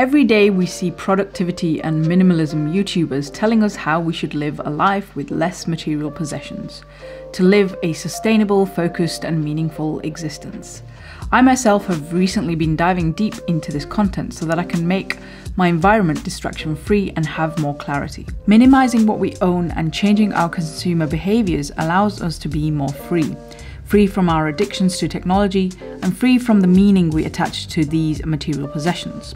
Every day we see productivity and minimalism YouTubers telling us how we should live a life with less material possessions, to live a sustainable, focused and meaningful existence. I myself have recently been diving deep into this content so that I can make my environment distraction free and have more clarity. Minimizing what we own and changing our consumer behaviors allows us to be more free. Free from our addictions to technology and free from the meaning we attach to these material possessions.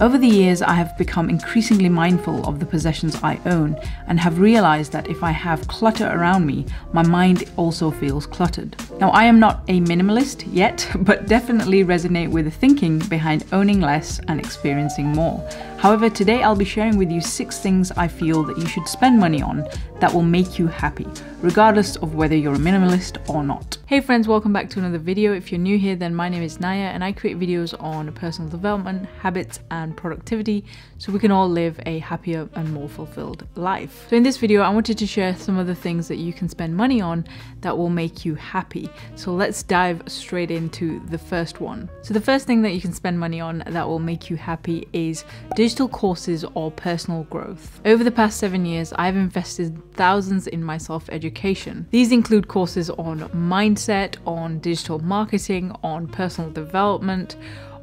Over the years, I have become increasingly mindful of the possessions I own and have realized that if I have clutter around me, my mind also feels cluttered. Now, I am not a minimalist yet, but definitely resonate with the thinking behind owning less and experiencing more. However, today I'll be sharing with you 6 things I feel that you should spend money on that will make you happy, regardless of whether you're a minimalist or not. Hey friends, welcome back to another video. If you're new here, then my name is Naya and I create videos on personal development, habits and productivity so we can all live a happier and more fulfilled life. So in this video, I wanted to share some of the things that you can spend money on that will make you happy. So let's dive straight into the first one. So the first thing that you can spend money on that will make you happy is digital courses or personal growth. Over the past 7 years, I've invested thousands in my self-education. These include courses on mindset, on digital marketing, on personal development,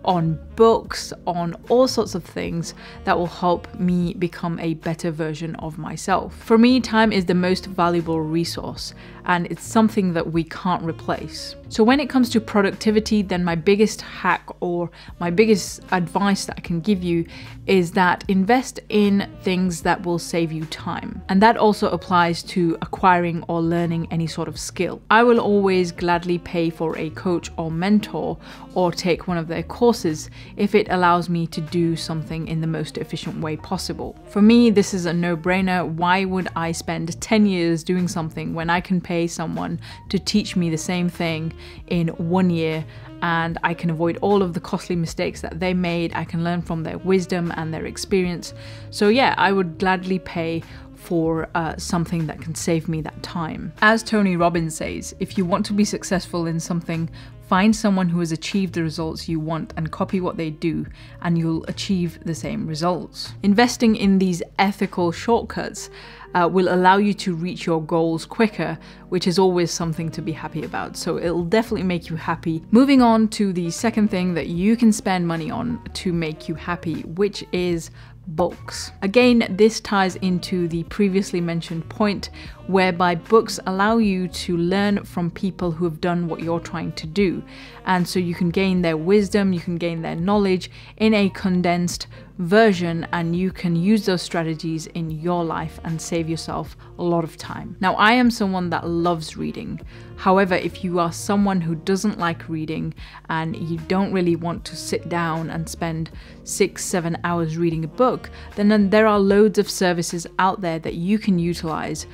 on books, on all sorts of things that will help me become a better version of myself. For me, time is the most valuable resource and it's something that we can't replace. So when it comes to productivity, then my biggest hack or my biggest advice that I can give you is that invest in things that will save you time. And that also applies to acquiring or learning any sort of skill. I will always gladly pay for a coach or mentor or take one of their courses if it allows me to do something in the most efficient way possible. For me, this is a no-brainer. Why would I spend 10 years doing something when I can pay someone to teach me the same thing in 1 year, and I can avoid all of the costly mistakes that they made? I can learn from their wisdom and their experience. So yeah, I would gladly pay for something that can save me that time. As Tony Robbins says, if you want to be successful in something, find someone who has achieved the results you want and copy what they do, and you'll achieve the same results. Investing in these ethical shortcuts will allow you to reach your goals quicker, which is always something to be happy about. So it'll definitely make you happy. Moving on to the second thing that you can spend money on to make you happy, which is books. Again, this ties into the previously mentioned point whereby books allow you to learn from people who have done what you're trying to do. And so you can gain their wisdom, you can gain their knowledge in a condensed version, and you can use those strategies in your life and save yourself a lot of time. Now, I am someone that loves reading. However, if you are someone who doesn't like reading and you don't really want to sit down and spend 6-7 hours reading a book, then there are loads of services out there that you can utilize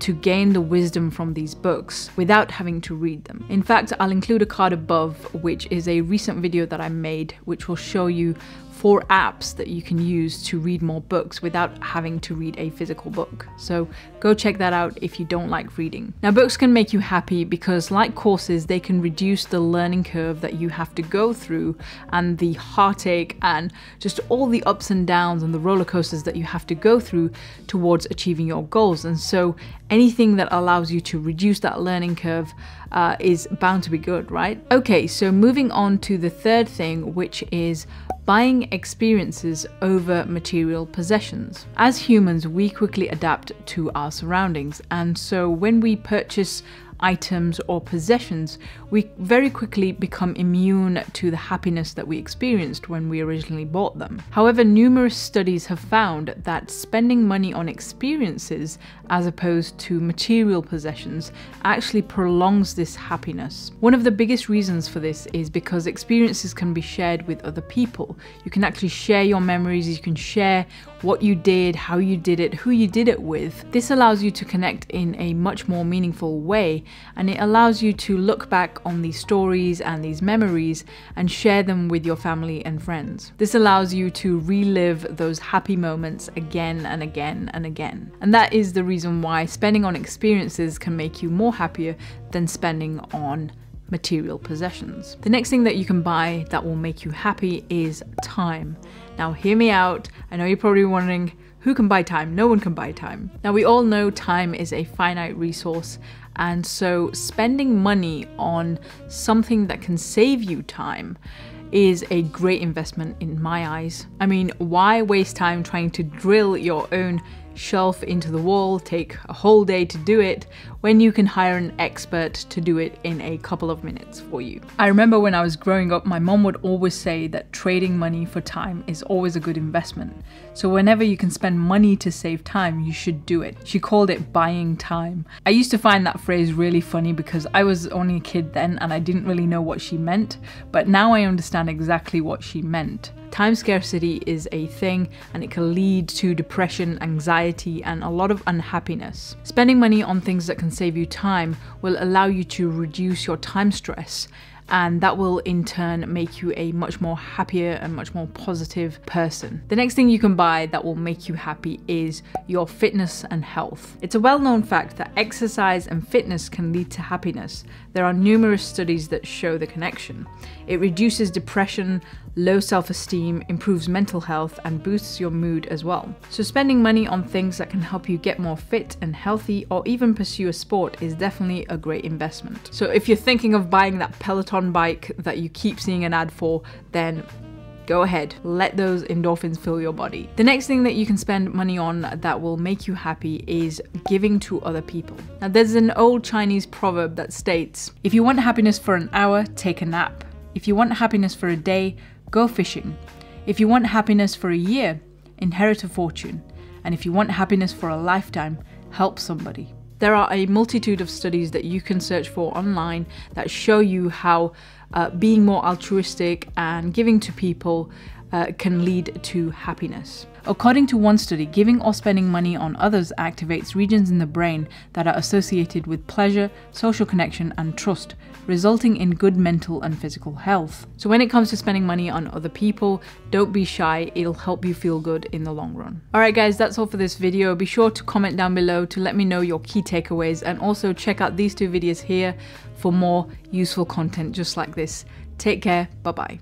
to gain the wisdom from these books without having to read them. In fact, I'll include a card above, which is a recent video that I made, which will show you 4 apps that you can use to read more books without having to read a physical book. So go check that out if you don't like reading. Now, books can make you happy because, like courses, they can reduce the learning curve that you have to go through and the heartache and just all the ups and downs and the roller coasters that you have to go through towards achieving your goals. And so anything that allows you to reduce that learning curve is bound to be good, right? Okay, so moving on to the third thing, which is buying experiences over material possessions. As humans, we quickly adapt to our surroundings, and so when we purchase items or possessions, we very quickly become immune to the happiness that we experienced when we originally bought them. However, numerous studies have found that spending money on experiences as opposed to material possessions actually prolongs this happiness. One of the biggest reasons for this is because experiences can be shared with other people. You can actually share your memories, you can share what you did, how you did it, who you did it with. This allows you to connect in a much more meaningful way, and it allows you to look back on these stories and these memories and share them with your family and friends. This allows you to relive those happy moments again and again and again. And that is the reason why spending on experiences can make you more happier than spending on material possessions. The next thing that you can buy that will make you happy is time. Now hear me out. I know you're probably wondering, who can buy time? No one can buy time. Now we all know time is a finite resource, and so spending money on something that can save you time is a great investment in my eyes. I mean, why waste time trying to drill your own shelf into the wall, take a whole day to do it, when you can hire an expert to do it in a couple of minutes for you? I remember when I was growing up, my mom would always say that trading money for time is always a good investment. So whenever you can spend money to save time, you should do it. She called it buying time. I used to find that phrase really funny because I was only a kid then and I didn't really know what she meant, but now I understand exactly what she meant. Time scarcity is a thing and it can lead to depression, anxiety, and a lot of unhappiness. Spending money on things that can save you time will allow you to reduce your time stress, and that will in turn make you a much more happier and much more positive person. The next thing you can buy that will make you happy is your fitness and health. It's a well-known fact that exercise and fitness can lead to happiness. There are numerous studies that show the connection. It reduces depression, low self-esteem, improves mental health, and boosts your mood as well. So spending money on things that can help you get more fit and healthy, or even pursue a sport, is definitely a great investment. So if you're thinking of buying that Peloton bike that you keep seeing an ad for, then go ahead, let those endorphins fill your body. The next thing that you can spend money on that will make you happy is giving to other people. Now there's an old Chinese proverb that states, if you want happiness for an hour, take a nap. If you want happiness for a day, go fishing. If you want happiness for a year, inherit a fortune. And if you want happiness for a lifetime, help somebody. There are a multitude of studies that you can search for online that show you how being more altruistic and giving to people can lead to happiness. According to one study, giving or spending money on others activates regions in the brain that are associated with pleasure, social connection, and trust, resulting in good mental and physical health. So when it comes to spending money on other people, don't be shy. It'll help you feel good in the long run. All right, guys, that's all for this video. Be sure to comment down below to let me know your key takeaways, and also check out these two videos here for more useful content just like this. Take care. Bye-bye.